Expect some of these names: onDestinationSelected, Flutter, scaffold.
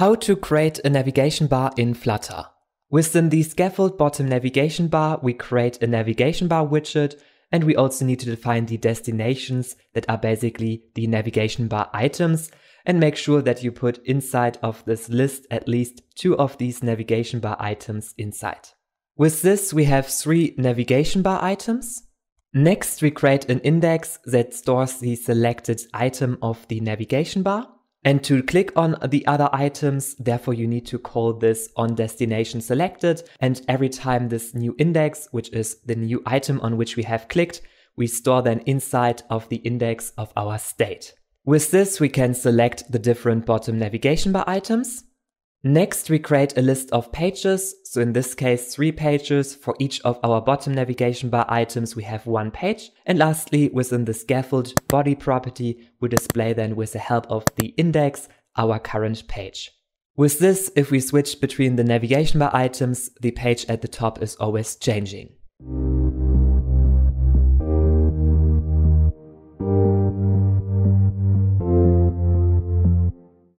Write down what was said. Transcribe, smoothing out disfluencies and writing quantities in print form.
How to create a navigation bar in Flutter. Within the scaffold bottom navigation bar, we create a navigation bar widget, and we also need to define the destinations that are basically the navigation bar items, and make sure that you put inside of this list at least two of these navigation bar items inside. With this, we have three navigation bar items. Next, we create an index that stores the selected item of the navigation bar. And to click on the other items, therefore you need to call this onDestinationSelected, and every time this new index, which is the new item on which we have clicked, we store then inside of the index of our state. With this, we can select the different bottom navigation bar items. Next, we create a list of pages, so in this case 3 pages. For each of our bottom navigation bar items we have 1 page. And lastly, within the scaffold body property, we display then with the help of the index our current page. With this, if we switch between the navigation bar items, the page at the top is always changing.